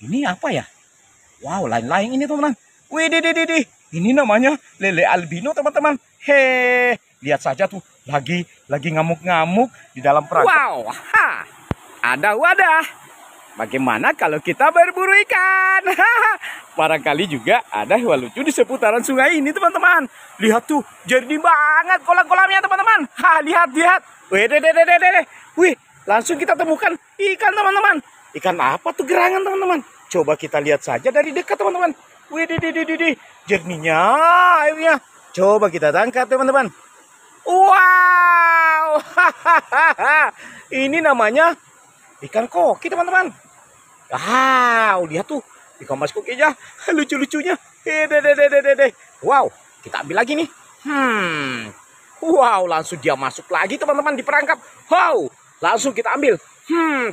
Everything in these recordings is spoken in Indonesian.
Ini apa ya? Wow, lain-lain ini teman-teman. Widih. Ini namanya lele albino teman-teman. Heh, lihat saja tuh lagi ngamuk-ngamuk di dalam perangkap. Wow, ada wadah. Bagaimana kalau kita berburu ikan? Barangkali juga ada hewan lucu di seputaran sungai ini teman-teman. Lihat tuh, jernih banget kolam-kolamnya teman-teman. Lihat. Wih, langsung kita temukan ikan teman-teman. Ikan apa tuh gerangan teman-teman? Coba kita lihat saja dari dekat teman-teman. Wih, jernihnya airnya. Coba kita tangkap teman-teman. Wow, ini namanya ikan koki teman-teman. Wow, lihat tuh ikan mas kokinya, lucu-lucunya. Wow, kita ambil lagi nih. Wow, langsung dia masuk lagi teman-teman di perangkap. Wow, langsung kita ambil.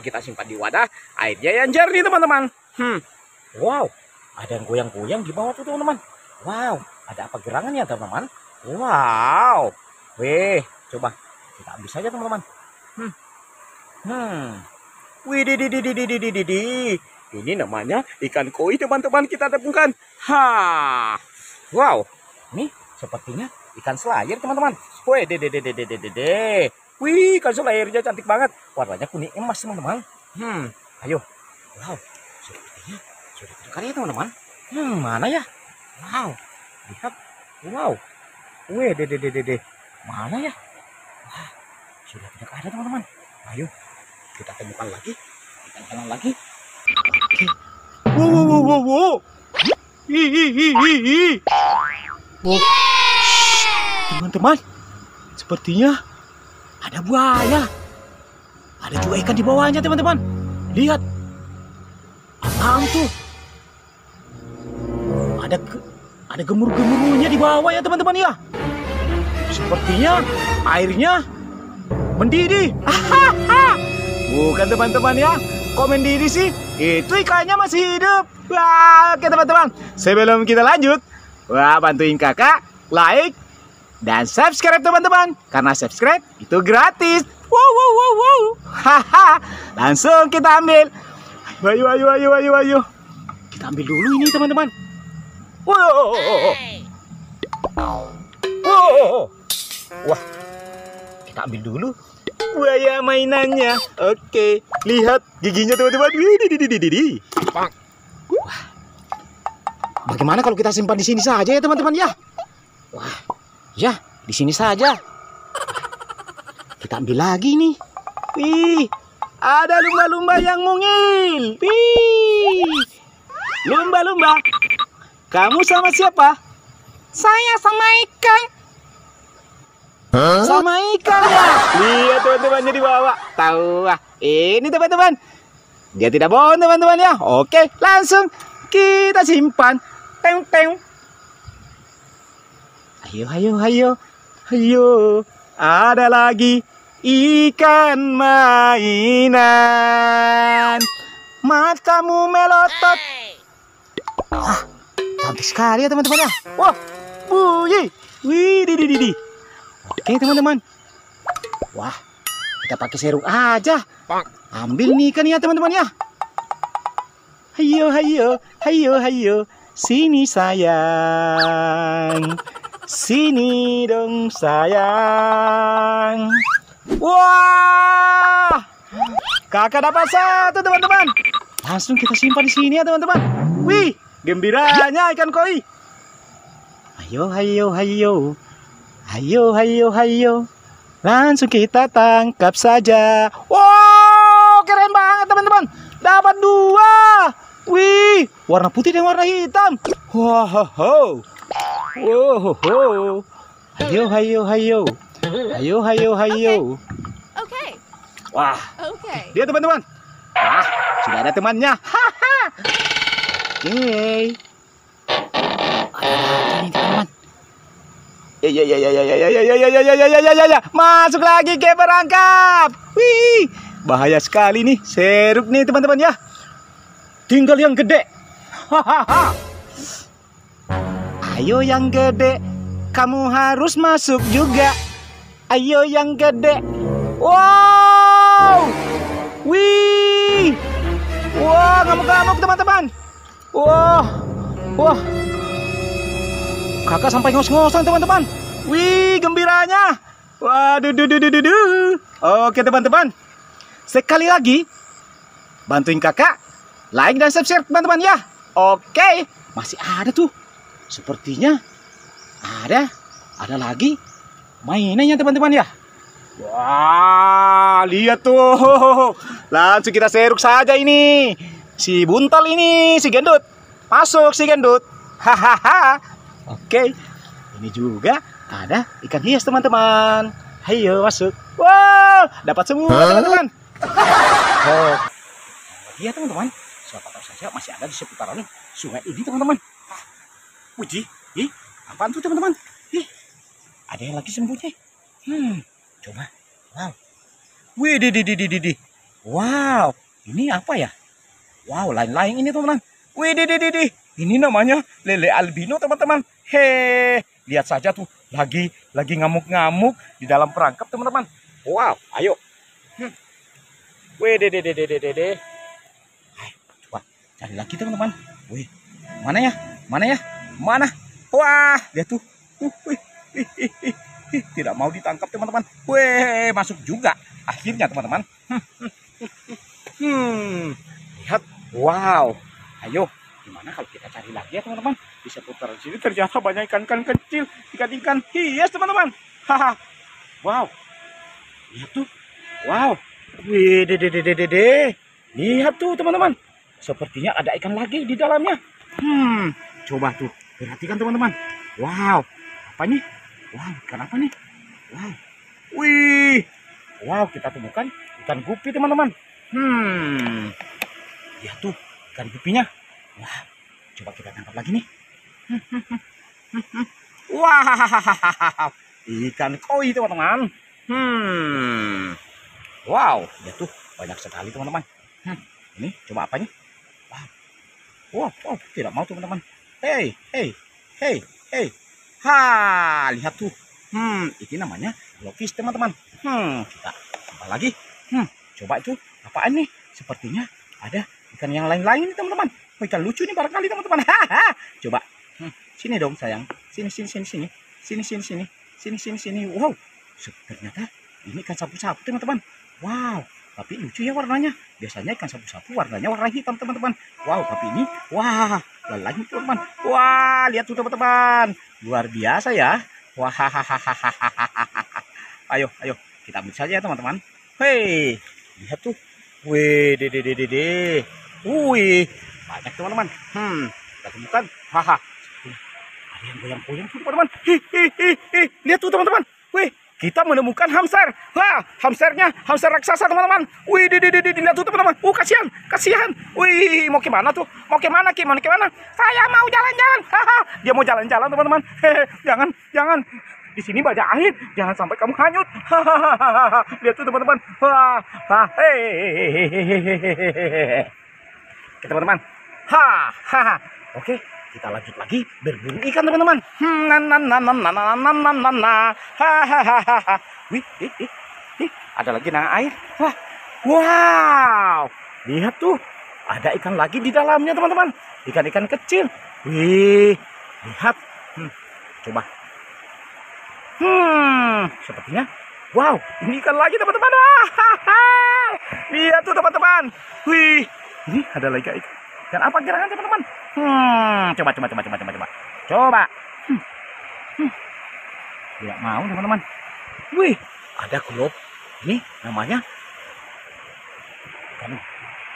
Kita simpan di wadah. Airnya yang jernih teman-teman. Wow, ada yang goyang-goyang di bawah tuh teman-teman. Wow, ada apa gerangannya teman-teman? Wow, weh, coba kita ambil saja teman-teman. Widih. Ini namanya ikan koi teman-teman, kita temukan. Wow, ini sepertinya ikan selayer teman-teman. Wih, ikan selayernya cantik banget. Warnanya kuning emas teman-teman. Ayo. Wow. Sudah terdekat ya teman-teman. Mana ya? Wow, lihat. Wow. Wih, mana ya? Wah, sudah tidak ada teman-teman. Ayo, kita temukan lagi. Kita jalan lagi. Wow. Wow. Teman-teman, sepertinya ada buaya. Ada juga ikan di bawahnya teman-teman. Lihat. Apaan tuh? Ada gemuruh-gemuruhnya di bawah ya teman-teman ya. Sepertinya airnya mendidih. Bukan teman-teman ya. Kok mendidih sih? Itu ikannya masih hidup. Wah, oke teman-teman. Sebelum kita lanjut, bantuin kakak like dan subscribe teman-teman. Karena subscribe itu gratis. Wow. Langsung kita ambil. Ayo. Kita ambil dulu ini teman-teman. Wow. Wah, kita ambil dulu buaya mainannya. Oke, lihat giginya teman-teman. Wah, bagaimana kalau kita simpan di sini saja ya teman-teman ya? Wah, ya di sini saja. Kita ambil lagi nih. Wih, ada lumba-lumba yang mungil. Wih, lumba-lumba. Kamu sama siapa? Saya sama ikan. Sama ikan ya? Lihat teman-temannya dibawa. Tahu ah, ini teman-teman. Dia tidak bohong teman-teman ya. Oke, langsung kita simpan. Teng-teng. Ayo. Ada lagi ikan mainan. Matamu melotot. Cantik sekali ya teman-teman ya. Wah, wih. Oke teman-teman. Wah, kita pakai serung aja. Ambil nih ikan ya teman-teman ya. Ayo. Sini sayang. Sini dong sayang. Wah, kakak dapat satu teman-teman. Langsung kita simpan di sini ya teman-teman. Wih. Gembiranya ikan koi. Ayo. Langsung kita tangkap saja. Wow, keren banget teman-teman. Dapat dua. Wih, warna putih dan warna hitam. Wow. Ayo. Oke. Wah. Oke. Lihat teman-teman. Ah, sudah ada temannya. Yeay. Ini teman. Ya. Masuk lagi ke perangkap. Wih, bahaya sekali nih. Seruk nih teman-teman ya. Tinggal yang gede. Ayo yang gede, kamu harus masuk juga. Ayo yang gede. Wow. Wih. Wah, ngamuk-ngamuk teman-teman. Wah, wah. Kakak sampai ngos-ngosan teman-teman. Wih, gembiranya. Waduh, Oke teman-teman. Sekali lagi, bantuin kakak like dan subscribe teman-teman ya. Oke, masih ada tuh. Sepertinya ada lagi mainannya teman-teman ya. Wah, lihat tuh. Langsung kita seruk saja ini. Si buntal ini, si gendut. Masuk si gendut. Hahaha. Oke. Ini juga ada ikan hias teman-teman. Ayo masuk. Wow, dapat semua teman-teman. Oh. Iya teman-teman. Siapa tahu saja masih ada di seputaran sungai ini teman-teman. Uji, ih, apaan tuh teman-teman? Ih, ada yang lagi sembunyi. Coba. Wow. Wih, wow. Ini apa ya? Wow, lain-lain ini teman-teman. Wih, ini namanya lele albino teman-teman. Heh, lihat saja tuh. Lagi ngamuk-ngamuk di dalam perangkap teman-teman. Wow, ayo. Wih, Hai, coba cari lagi teman-teman. Wih, mana ya? Mana ya? Mana? Wah, lihat tuh. Tidak mau ditangkap teman-teman. Wih, masuk juga. Akhirnya teman-teman. Lihat, wow. Ayo, gimana kalau kita cari lagi ya teman-teman? Di seputaran sini ternyata banyak ikan-ikan kecil, ikan-ikan hias teman-teman. Haha, wow, lihat tuh, wow, wih, lihat tuh teman-teman, sepertinya ada ikan lagi di dalamnya. Coba tuh, perhatikan teman-teman. Wow, apa nih? Wow, ikan apa nih? Wow, wih, wow, kita temukan ikan guppy teman-teman. Lihat tuh ikan guppy-nya. Wah, coba kita tangkap lagi nih. Wah, ikan koi teman-teman. Wow, lihat tuh banyak sekali teman-teman. Ini coba apanya? Wow, wow, tidak mau teman-teman. Hey. Ha, lihat tuh. Ini namanya glofish teman-teman. Kita tangkap lagi. Coba itu apaan nih? Sepertinya ada ikan yang lain-lain nih teman-teman. Ikan lucu nih barangkali teman-teman. Coba. Sini dong sayang. Sini. Wow. Ternyata ini ikan sapu-sapu teman-teman. Wow. Tapi lucu ya warnanya. Biasanya ikan sapu-sapu warnanya warna hitam teman-teman. Wow. Tapi ini. Wah. Lagi teman-teman. Wah. Lihat tuh teman-teman. Luar biasa ya. Wah. Ayo. Kita ambil saja ya teman-teman. Hei. Lihat tuh. Wih. Wih. Banyak teman-teman. Kita temukan. Haha. Ada yang goyang-goyang tuh teman-teman. Lihat tuh teman-teman. Wih, kita menemukan hamster. Wah, hamster raksasa teman-teman. Wih, lihat tuh teman-teman. Kasihan. Wih, mau gimana tuh? Mau gimana? Saya mau jalan-jalan. Haha, dia mau jalan-jalan teman-teman. Jangan. Di sini banyak air. Jangan sampai kamu hanyut. Hahaha. Lihat tuh teman-teman. Teman-teman. Oke, kita lanjut lagi berburu ikan teman-teman. Ada lagi nang air. Wah, wow. Lihat tuh, ada ikan lagi di dalamnya teman-teman. Ikan-ikan kecil. Wih, lihat. Coba. Sepertinya. Wow, ini ikan lagi teman-teman. Lihat tuh teman-teman. Wih. Ini ada lagi ikan. Dan apa gerangan teman-teman? Coba. Tidak mau teman-teman. Wih, ada glob. Ini namanya ikan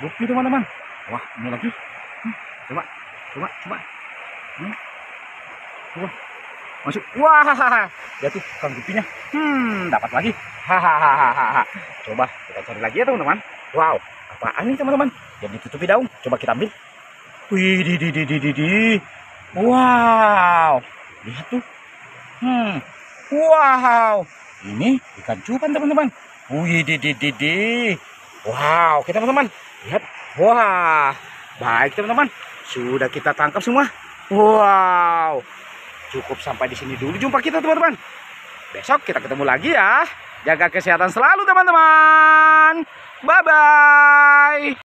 guppy teman-teman. Wah, ini lagi. Coba. Coba. Masuk. Wah, lihat tuh ikan guppy-nya. Dapat lagi. Hahaha. Coba kita cari lagi ya teman-teman. Wow, apaan ini teman-teman? Yang ditutupi daun, coba kita ambil. Wih, wow, lihat tuh. Wow, ini ikan cupan teman-teman. Wih, wow, kita teman-teman lihat. Wah, baik teman-teman, sudah kita tangkap semua. Wow, cukup sampai di sini dulu jumpa kita teman-teman. Besok kita ketemu lagi ya. Jaga kesehatan selalu teman-teman. Bye-bye.